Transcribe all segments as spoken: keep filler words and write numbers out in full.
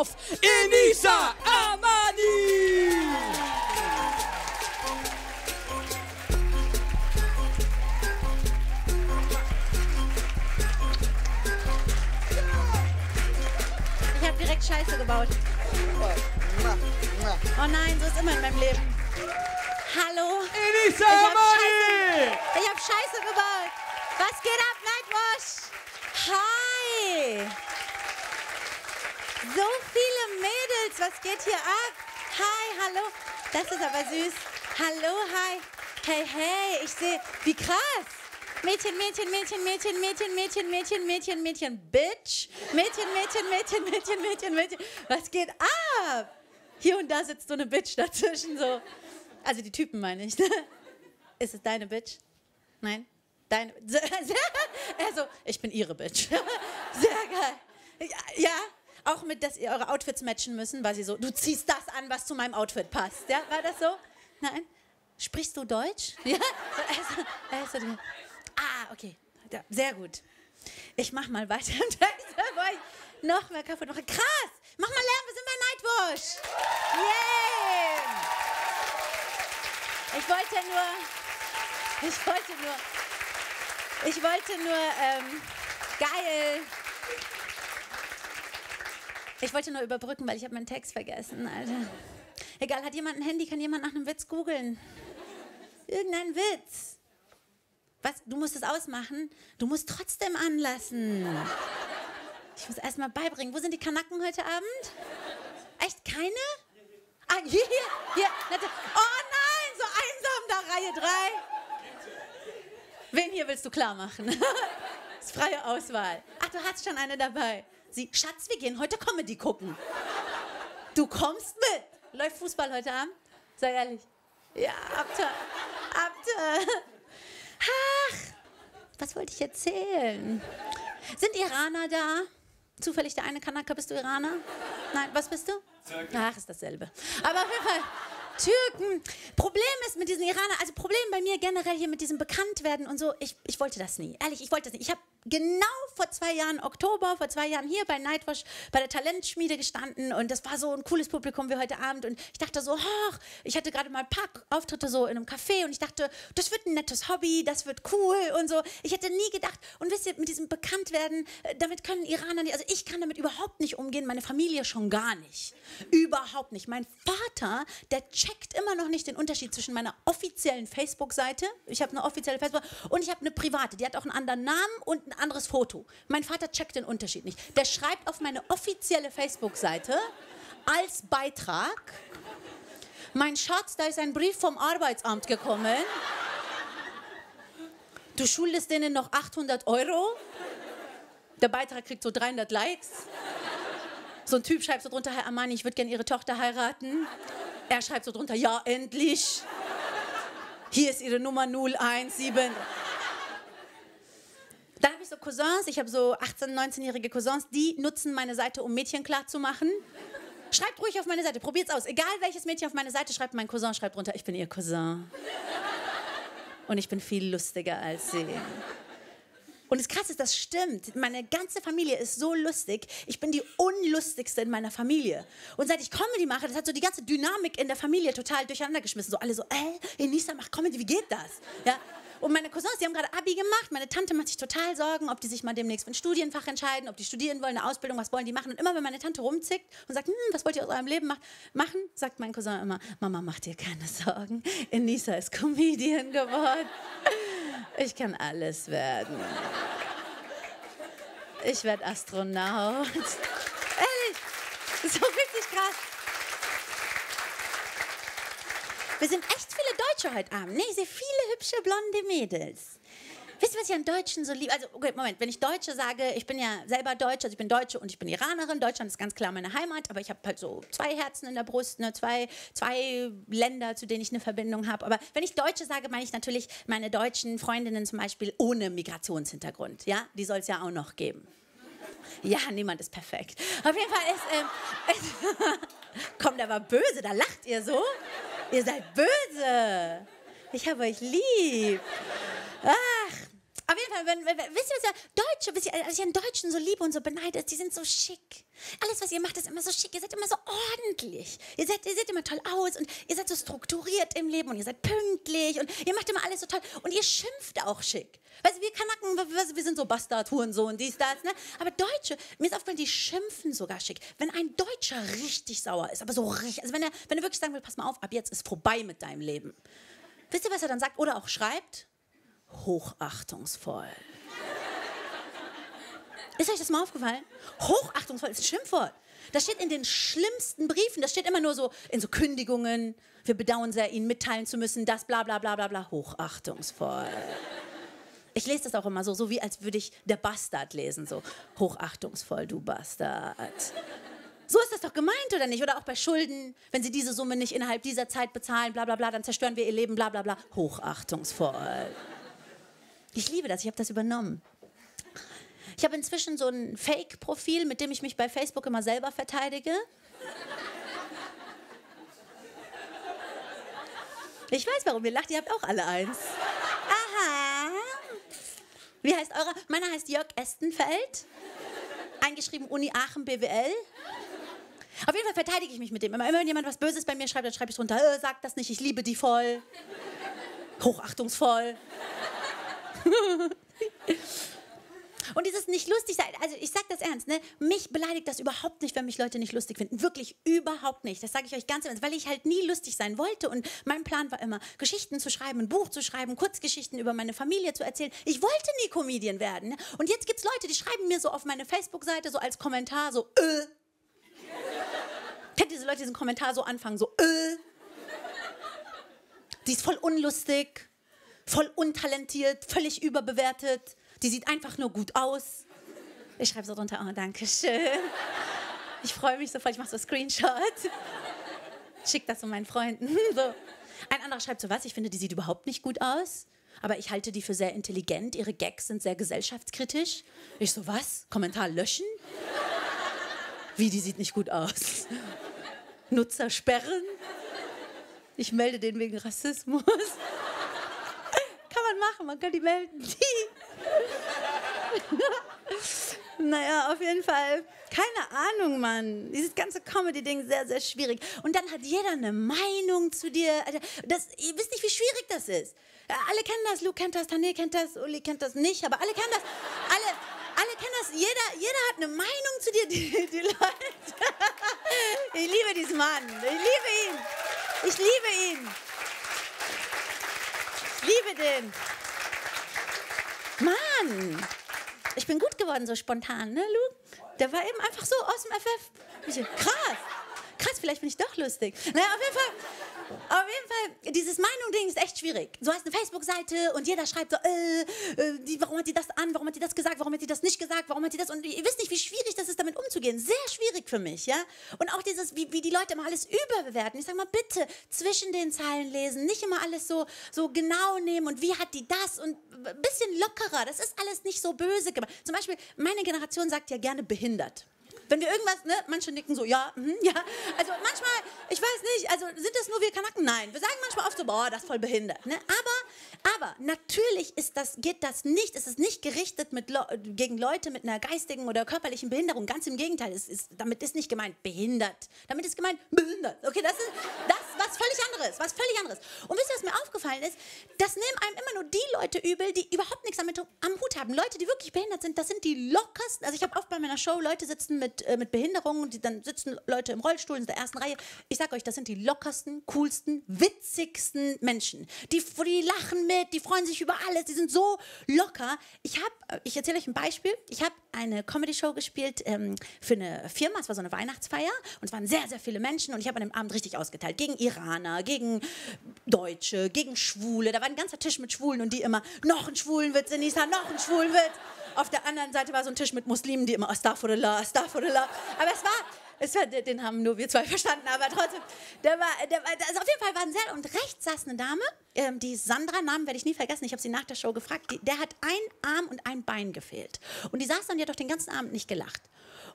auf Enissa Amani! Ich habe direkt Scheiße gebaut. Oh nein, so ist immer in meinem Leben. Hallo? Enissa Amani! Ich habe Scheiße gebaut. Was geht ab, Nightwash? Hi! So viele Mädels, was geht hier ab? Hi, hallo. Das ist aber süß. Hallo, hi. Hey, hey, ich sehe, wie krass. Mädchen, Mädchen, Mädchen, Mädchen, Mädchen, Mädchen, Mädchen, Mädchen, Mädchen, Bitch. Mädchen, Mädchen, Mädchen, Mädchen, Mädchen, Mädchen. Was geht ab? Hier und da sitzt so eine Bitch dazwischen, so. Also die Typen meine ich. Ist es deine Bitch? Nein? Deine? Also, ich bin ihre Bitch. Sehr geil. Ja? Auch mit, dass ihr eure Outfits matchen müssen, weil sie so, du ziehst das an, was zu meinem Outfit passt. Ja, war das so? Nein? Sprichst du Deutsch? Ja? Also, also, ah, okay. Ja, sehr gut. Ich mach mal weiter im Text, bevor ich noch mehr kaputt mache. Krass! Mach mal Lärm, wir sind bei Nightwash! Yeah! Ich wollte nur, ich wollte nur, ich wollte nur, ähm, geil. Ich wollte nur überbrücken, weil ich habe meinen Text vergessen, Alter. Egal, hat jemand ein Handy? Kann jemand nach einem Witz googeln? Irgendein Witz. Was? Du musst es ausmachen? Du musst trotzdem anlassen. Ich muss erst mal beibringen. Wo sind die Kanaken heute Abend? Echt keine? Ah, hier, hier, hier. Oh nein, so einsam da, Reihe drei. Wen hier willst du klar machen? Das ist freie Auswahl. Ach, du hast schon eine dabei. Sie, Schatz, wir gehen heute Comedy gucken. Du kommst mit. Läuft Fußball heute Abend? Sei ehrlich. Ja, Abte. Abte. Ach, was wollte ich erzählen? Sind Iraner da? Zufällig der eine Kanaka, bist du Iraner? Nein, was bist du? Türken. Ach, ist dasselbe. Aber auf jeden Fall, Türken. Problem ist mit diesen Iranern, also Problem bei mir generell hier mit diesem Bekanntwerden und so, ich, ich wollte das nie. Ehrlich, ich wollte das nicht. Ich habe genau vor zwei Jahren, Oktober, vor zwei Jahren hier bei Nightwash, bei der Talentschmiede gestanden und das war so ein cooles Publikum wie heute Abend und ich dachte so, hoch, ich hatte gerade mal ein paar Auftritte so in einem Café und ich dachte, das wird ein nettes Hobby, das wird cool und so. Ich hätte nie gedacht, und wisst ihr, mit diesem Bekanntwerden, damit können Iraner nicht, also ich kann damit überhaupt nicht umgehen, meine Familie schon gar nicht. Überhaupt nicht. Mein Vater, der checkt immer noch nicht den Unterschied zwischen meiner offiziellen Facebook-Seite, ich habe eine offizielle Facebook, und ich habe eine private, die hat auch einen anderen Namen und ein anderes Foto. Mein Vater checkt den Unterschied nicht. Der schreibt auf meine offizielle Facebook-Seite als Beitrag, mein Schatz, da ist ein Brief vom Arbeitsamt gekommen. Du schuldest denen noch achthundert Euro. Der Beitrag kriegt so dreihundert Likes. So ein Typ schreibt so drunter, Herr Amani, ich würde gerne Ihre Tochter heiraten. Er schreibt so drunter, ja, endlich. Hier ist Ihre Nummer null eins sieben. Dann habe ich so Cousins, ich habe so achtzehn-, neunzehnjährige Cousins, die nutzen meine Seite, um Mädchen klarzumachen. Schreibt ruhig auf meine Seite, probiert's aus. Egal welches Mädchen auf meine Seite schreibt, mein Cousin schreibt runter, ich bin ihr Cousin. Und ich bin viel lustiger als sie. Und das Krasse ist, das stimmt. Meine ganze Familie ist so lustig. Ich bin die unlustigste in meiner Familie. Und seit ich Comedy mache, das hat so die ganze Dynamik in der Familie total durcheinander geschmissen. So alle so, ey, Enissa macht Comedy, wie geht das? Ja. Und meine Cousins, die haben gerade Abi gemacht. Meine Tante macht sich total Sorgen, ob die sich mal demnächst für ein Studienfach entscheiden, ob die studieren wollen, eine Ausbildung, was wollen die machen. Und immer, wenn meine Tante rumzickt und sagt, hm, was wollt ihr aus eurem Leben ma machen, sagt mein Cousin immer, Mama, mach dir keine Sorgen. Enissa ist Comedian geworden. Ich kann alles werden. Ich werde Astronaut. Ehrlich, so richtig krass. Wir sind echt viele Deutsche heute Abend. Ne? Ich sehe viele hübsche, blonde Mädels. Wisst ihr, was ich an Deutschen so liebe? Also, okay, Moment, wenn ich Deutsche sage, ich bin ja selber Deutsche, also ich bin Deutsche und ich bin Iranerin. Deutschland ist ganz klar meine Heimat, aber ich habe halt so zwei Herzen in der Brust, ne? zwei, zwei Länder, zu denen ich eine Verbindung habe. Aber wenn ich Deutsche sage, meine ich natürlich meine deutschen Freundinnen zum Beispiel ohne Migrationshintergrund. Ja, die soll es ja auch noch geben. Ja, niemand ist perfekt. Auf jeden Fall ist... Ähm, ist komm, der war böse, da lacht ihr so. Ihr seid böse. Ich habe euch lieb. Ach, Auf jeden Fall, wenn, wenn, wisst ihr, was Deutsche, wisst ihr, was ich an Deutschen so liebe und so beneide, die sind so schick. Alles, was ihr macht, ist immer so schick. Ihr seid immer so ordentlich. Ihr seid, ihr seht immer toll aus und ihr seid so strukturiert im Leben und ihr seid pünktlich und ihr macht immer alles so toll. Und ihr schimpft auch schick. Weißt du, wir Kanaken, wir sind so Bastard, Hurensohn, dies, das, ne? Aber Deutsche, mir ist aufgefallen, die schimpfen sogar schick. Wenn ein Deutscher richtig sauer ist, aber so richtig, also wenn er, wenn er wirklich sagen will, pass mal auf, ab jetzt ist vorbei mit deinem Leben. Wisst ihr, was er dann sagt oder auch schreibt? Hochachtungsvoll. Ist euch das mal aufgefallen? Hochachtungsvoll ist ein Schimpfwort. Das steht in den schlimmsten Briefen, das steht immer nur so in so Kündigungen. Wir bedauern sehr, Ihnen mitteilen zu müssen, das bla bla bla bla bla. Hochachtungsvoll. Ich lese das auch immer so, so wie als würde ich der Bastard lesen. So. Hochachtungsvoll, du Bastard. So ist das doch gemeint, oder nicht? Oder auch bei Schulden, wenn sie diese Summe nicht innerhalb dieser Zeit bezahlen, bla bla bla, dann zerstören wir ihr Leben, bla bla bla. Hochachtungsvoll. Ich liebe das, ich habe das übernommen. Ich habe inzwischen so ein Fake-Profil, mit dem ich mich bei Facebook immer selber verteidige. Ich weiß, warum ihr lacht, ihr habt auch alle eins. Aha. Wie heißt eurer? Meiner heißt Jörg Estenfeld. Eingeschrieben Uni Aachen B W L. Auf jeden Fall verteidige ich mich mit dem. Immer, immer wenn jemand was Böses bei mir schreibt, dann schreibe ich drunter, äh, sag das nicht, ich liebe die voll. Hochachtungsvoll. Und dieses nicht lustig sein, also ich sage das ernst, ne? Mich beleidigt das überhaupt nicht, wenn mich Leute nicht lustig finden. Wirklich überhaupt nicht. Das sage ich euch ganz ernst, weil ich halt nie lustig sein wollte. Und mein Plan war immer, Geschichten zu schreiben, ein Buch zu schreiben, Kurzgeschichten über meine Familie zu erzählen. Ich wollte nie Comedian werden. Ne? Und jetzt gibt es Leute, die schreiben mir so auf meine Facebook-Seite so als Kommentar so, äh. Kennt ihr diese Leute, die diesen Kommentar so anfangen, so, äh. Die ist voll unlustig, voll untalentiert, völlig überbewertet. Die sieht einfach nur gut aus. Ich schreibe so drunter, oh, danke schön. Ich freue mich sofort, ich mache so einen Screenshot. Schick das so meinen Freunden. So. Ein anderer schreibt so, was, ich finde, die sieht überhaupt nicht gut aus, aber ich halte die für sehr intelligent, ihre Gags sind sehr gesellschaftskritisch. Ich so, was, Kommentar löschen? Wie, die sieht nicht gut aus? Nutzer sperren? Ich melde den wegen Rassismus. Kann man machen, man kann die melden. Naja, auf jeden Fall. Keine Ahnung, Mann. Dieses ganze Comedy-Ding ist sehr, sehr schwierig. Und dann hat jeder eine Meinung zu dir. Das, ihr wisst nicht, wie schwierig das ist. Alle kennen das. Luke kennt das, Tané kennt das, Uli kennt das nicht. Aber alle kennen das. Alle, alle kennen das. Jeder, jeder hat eine Meinung zu dir. Die, die Leute. Ich liebe diesen Mann. Ich liebe ihn. Ich liebe ihn. Ich liebe den. Mann, ich bin gut geworden so spontan, ne, Luke? Der war eben einfach so aus dem F F. Krass, krass, vielleicht bin ich doch lustig. Naja, auf jeden Fall, auf jeden Fall, dieses Meinung-Ding ist echt schwierig. Du hast eine Facebook-Seite und jeder schreibt so, äh, äh die, warum hat die das an, warum hat die das gesagt, warum hat die das nicht gesagt, warum hat die das? Und ihr wisst nicht, wie schwierig das ist, damit umzugehen. Sehr schwierig für mich, ja? Und auch dieses, wie, wie die Leute immer alles überbewerten. Ich sag mal, bitte zwischen den Zeilen lesen, nicht immer alles so, so genau nehmen und wie hat die das und ein bisschen lockerer, das ist alles nicht so böse gemacht. Zum Beispiel, meine Generation sagt ja gerne behindert. Wenn wir irgendwas, ne, manche nicken so, ja, mhm, ja. Also manchmal, ich weiß nicht, also sind das nur wir Kanaken? Nein. Wir sagen manchmal oft so, boah, das ist voll behindert. Ne? Aber, aber natürlich ist das, geht das nicht, es ist nicht gerichtet mit Le- gegen Leute mit einer geistigen oder körperlichen Behinderung. Ganz im Gegenteil, es ist, damit ist nicht gemeint behindert. Damit ist gemeint behindert. Okay, das ist das, was völlig anderes, was völlig anderes. Und wisst ihr, was mir aufgefallen ist? Das nehmen einem immer nur die Leute übel, die überhaupt nichts damit am Hut haben. Leute, die wirklich behindert sind, das sind die lockersten. Also ich habe oft bei meiner Show, Leute sitzen mit mit Behinderungen, die dann sitzen Leute im Rollstuhl in der ersten Reihe. Ich sag euch, das sind die lockersten, coolsten, witzigsten Menschen. Die, die lachen mit, die freuen sich über alles, die sind so locker. Ich habe, ich erzähle euch ein Beispiel. Ich habe eine Comedy-Show gespielt ähm, für eine Firma, es war so eine Weihnachtsfeier und es waren sehr, sehr viele Menschen und ich habe an dem Abend richtig ausgeteilt. Gegen Iraner, gegen Deutsche, gegen Schwule. Da war ein ganzer Tisch mit Schwulen und die immer, noch ein Schwulenwitz, Enissa, noch ein Schwulenwitz. Auf der anderen Seite war so ein Tisch mit Muslimen, die immer Astaghfirullah, Astaghfirullah. Aber es war, Es war, den haben nur wir zwei verstanden, aber trotzdem. Der war, der war, also auf jeden Fall war ein sehr, und rechts saß eine Dame, ähm, die Sandra, Namen werde ich nie vergessen, ich habe sie nach der Show gefragt, die, der hat einen Arm und ein Bein gefehlt. Und die saß dann, die hat doch den ganzen Abend nicht gelacht.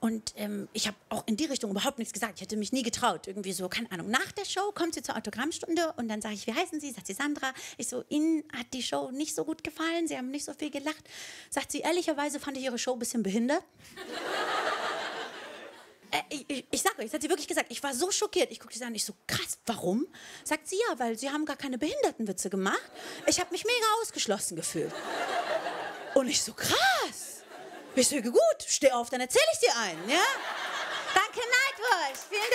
Und ähm, ich habe auch in die Richtung überhaupt nichts gesagt. Ich hätte mich nie getraut. Irgendwie so, keine Ahnung. Nach der Show kommt sie zur Autogrammstunde und dann sage ich, wie heißen Sie? Sagt sie, Sandra. Ich so, Ihnen hat die Show nicht so gut gefallen. Sie haben nicht so viel gelacht. Sagt sie, ehrlicherweise fand ich Ihre Show ein bisschen behindert. äh, ich ich, ich sage euch, das hat sie wirklich gesagt. Ich war so schockiert. Ich gucke sie an, ich so, krass, warum? Sagt sie, ja, weil Sie haben gar keine Behindertenwitze gemacht. Ich habe mich mega ausgeschlossen gefühlt. Und ich so, krass. Ich sage, gut, steh auf, dann erzähle ich dir einen, ja? Danke, Nightwash, vielen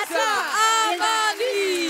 Dank. Enissa Amani.